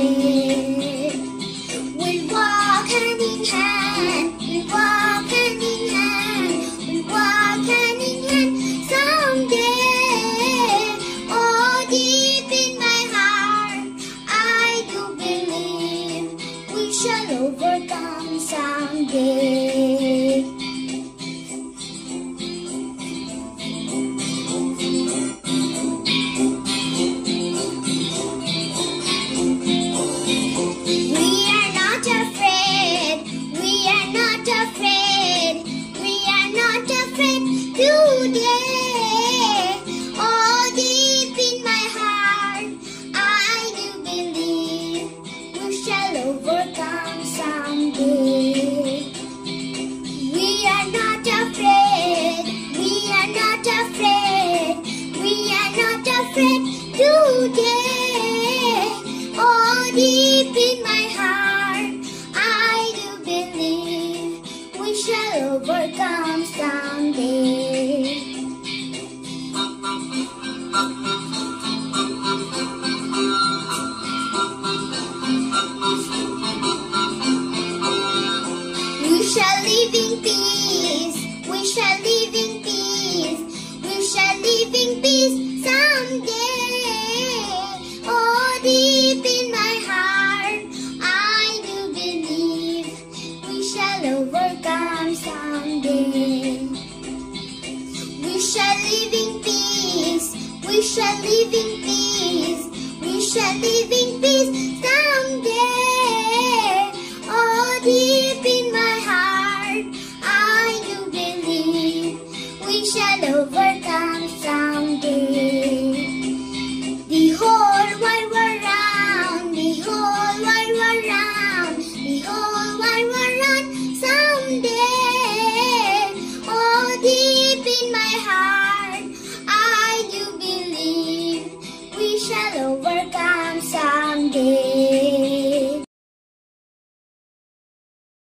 Overcome someday. We are not afraid today. Oh, deep in my heart, I do believe we shall overcome. We are not afraid today. Oh, deep in my heart, I do believe we shall overcome someday. We shall live in peace. We shall live in peace. We shall live in peace someday. Oh, deep in my heart, I do believe we shall overcome someday. We shall live in peace. We shall live in peace.